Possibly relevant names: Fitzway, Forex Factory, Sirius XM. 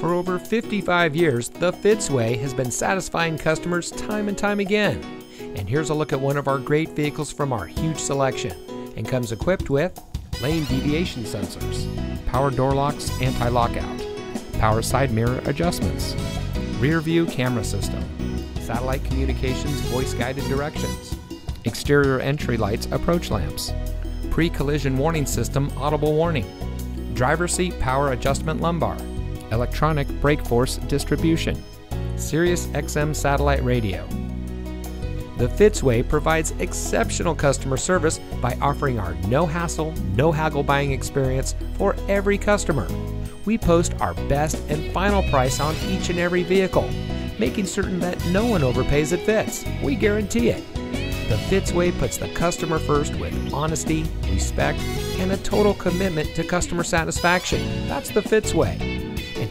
For over 55 years, the Fitzway has been satisfying customers time and time again. And here's a look at one of our great vehicles from our huge selection, and comes equipped with lane deviation sensors, power door locks anti-lockout, power side mirror adjustments, rear view camera system, satellite communications voice guided directions, exterior entry lights approach lamps, pre-collision warning system audible warning, driver seat power adjustment lumbar, electronic brake force distribution, Sirius XM satellite radio. The Fitzway provides exceptional customer service by offering our no-hassle, no-haggle buying experience for every customer. We post our best and final price on each and every vehicle, making certain that no one overpays at Fitz. We guarantee it. The Fitzway puts the customer first with honesty, respect, and a total commitment to customer satisfaction. That's the Fitzway. And